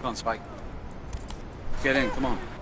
Come on, Spike. Get in, come on.